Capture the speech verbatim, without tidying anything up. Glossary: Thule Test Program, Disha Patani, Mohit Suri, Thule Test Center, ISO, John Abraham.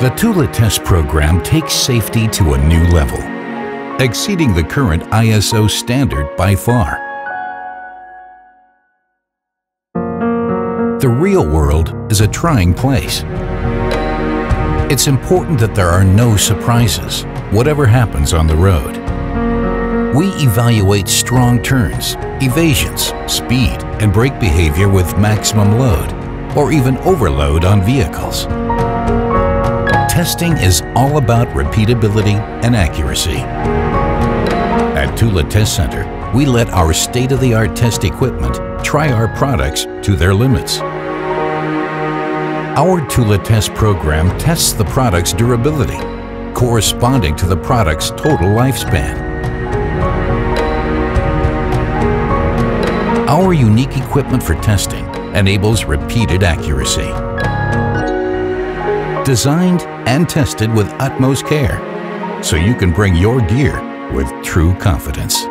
The Thule Test Program takes safety to a new level, exceeding the current I S O standard by far. The real world is a trying place. It's important that there are no surprises, whatever happens on the road. We evaluate strong turns, evasions, speed, and brake behavior with maximum load, or even overload on vehicles. Testing is all about repeatability and accuracy. At Thule Test Center, we let our state-of-the-art test equipment try our products to their limits. Our Thule Test Program tests the product's durability, corresponding to the product's total lifespan. Our unique equipment for testing enables repeated accuracy. Designed and tested with utmost care, so you can bring your gear with true confidence.